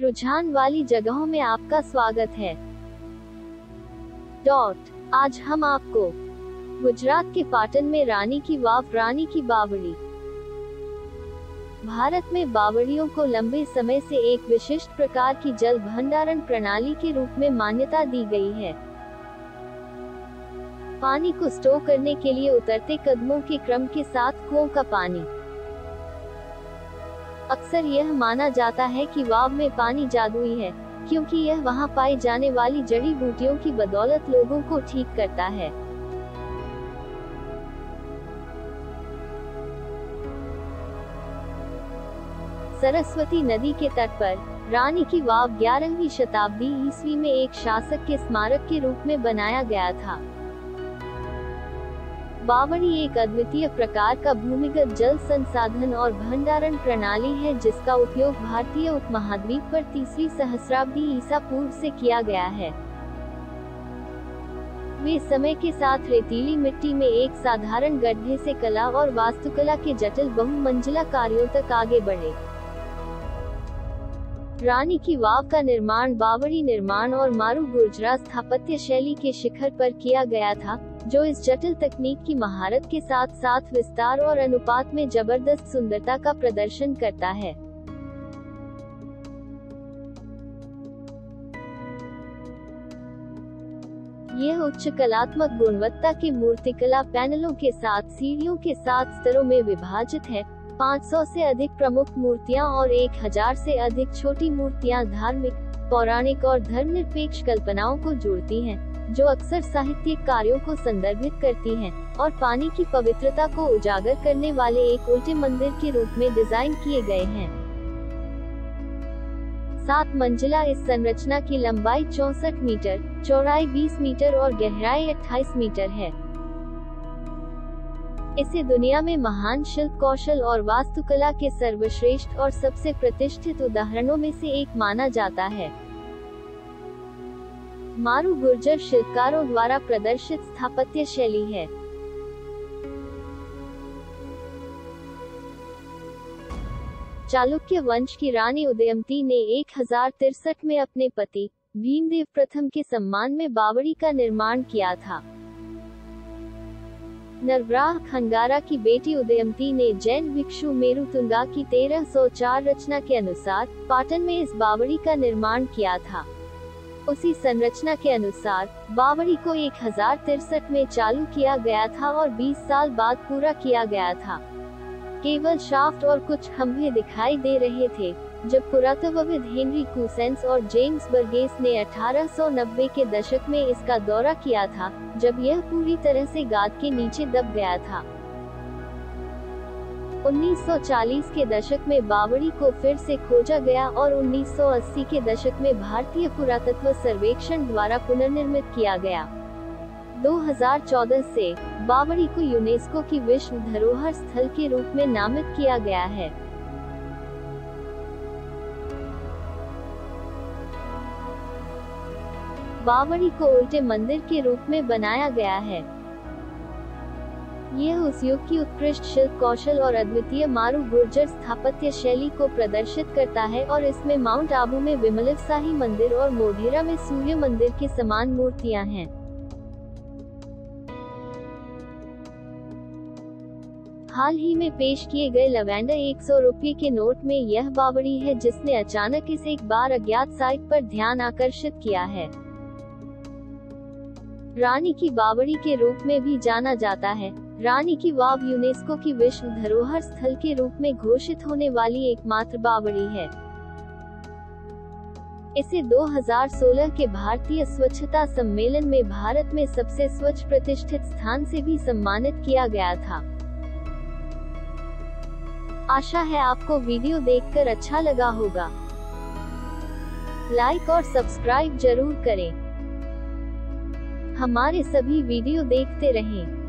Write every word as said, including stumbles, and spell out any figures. रुझान वाली जगहों में आपका स्वागत है। डॉट आज हम आपको गुजरात के पाटन में रानी की वाव, रानी की बावड़ी। भारत में बावड़ियों को लंबे समय से एक विशिष्ट प्रकार की जल भंडारण प्रणाली के रूप में मान्यता दी गई है। पानी को स्टोर करने के लिए उतरते कदमों के क्रम के साथ कुओं का पानी। अक्सर यह माना जाता है कि वाव में पानी जादुई है, क्योंकि यह वहां पाई जाने वाली जड़ी बूटियों की बदौलत लोगों को ठीक करता है। सरस्वती नदी के तट पर रानी की वाव ग्यारहवीं शताब्दी ईस्वी में एक शासक के स्मारक के रूप में बनाया गया था। बावड़ी एक अद्वितीय प्रकार का भूमिगत जल संसाधन और भंडारण प्रणाली है, जिसका उपयोग भारतीय उपमहाद्वीप पर तीसरी सहस्राब्दी ईसा पूर्व से किया गया है। वे समय के साथ रेतीली मिट्टी में एक साधारण गड्ढे से कला और वास्तुकला के जटिल बहुमंजिला कार्यों तक आगे बढ़े। रानी की वाव का निर्माण बावड़ी निर्माण और मारू गुर्जरा स्थापत्य शैली के शिखर पर किया गया था, जो इस जटिल तकनीक की महारत के साथ साथ विस्तार और अनुपात में जबरदस्त सुंदरता का प्रदर्शन करता है। यह उच्च कलात्मक गुणवत्ता के मूर्तिकला पैनलों के साथ सीढ़ियों के सात स्तरों में विभाजित है। पाँच सौ से अधिक प्रमुख मूर्तियां और एक हज़ार से अधिक छोटी मूर्तियां धार्मिक, पौराणिक और धर्मनिरपेक्ष कल्पनाओं को जोड़ती हैं, जो अक्सर साहित्यिक कार्यों को संदर्भित करती हैं और पानी की पवित्रता को उजागर करने वाले एक उल्टे मंदिर के रूप में डिजाइन किए गए हैं। सात मंजिला इस संरचना की लंबाई चौसठ मीटर, चौड़ाई बीस मीटर और गहराई अट्ठाईस मीटर है। इसे दुनिया में महान शिल्प कौशल और वास्तुकला के सर्वश्रेष्ठ और सबसे प्रतिष्ठित उदाहरणों में से एक माना जाता है। मारू गुर्जर शिल्पकारों द्वारा प्रदर्शित स्थापत्य शैली है। चालुक्य वंश की रानी उदयमती ने एक हजार तिरसठ में अपने पति भीमदेव प्रथम के सम्मान में बावड़ी का निर्माण किया था। नरवराह खंगारा की बेटी उदयमती ने जैन भिक्षु मेरुतुंगा की तेरह सौ चार रचना के अनुसार पाटन में इस बावड़ी का निर्माण किया था। उसी संरचना के अनुसार बावड़ी को एक हजार तिरसठ में चालू किया गया था और बीस साल बाद पूरा किया गया था। केवल शाफ्ट और कुछ खंभे दिखाई दे रहे थे, जब पुरातत्वविद हेनरी कूसेंस और जेम्स बर्गेस ने अठारह सौ नब्बे के दशक में इसका दौरा किया था, जब यह पूरी तरह से गाद के नीचे दब गया था। उन्नीस सौ चालीस के दशक में बावड़ी को फिर से खोजा गया और उन्नीस सौ अस्सी के दशक में भारतीय पुरातत्व सर्वेक्षण द्वारा पुनर्निर्मित किया गया। दो हज़ार चौदह से बावड़ी को यूनेस्को की विश्व धरोहर स्थल के रूप में नामित किया गया है। बावड़ी को उल्टे मंदिर के रूप में बनाया गया है। यह उस युग की उत्कृष्ट शिल्प कौशल और अद्वितीय मारू गुर्जर स्थापत्य शैली को प्रदर्शित करता है और इसमें माउंट आबू में विमल साही मंदिर और मोधेरा में सूर्य मंदिर के समान मूर्तियां हैं। हाल ही में पेश किए गए लवेंडर सौ रुपये के नोट में यह बावड़ी है, जिसने अचानक इस एक बार अज्ञात साइट पर ध्यान आकर्षित किया है। रानी की बावड़ी के रूप में भी जाना जाता है। रानी की वाव यूनेस्को की विश्व धरोहर स्थल के रूप में घोषित होने वाली एकमात्र बावड़ी है। इसे दो हज़ार सोलह के भारतीय स्वच्छता सम्मेलन में भारत में सबसे स्वच्छ प्रतिष्ठित स्थान से भी सम्मानित किया गया था। आशा है आपको वीडियो देखकर अच्छा लगा होगा। लाइक और सब्सक्राइब जरूर करें। हमारे सभी वीडियो देखते रहें।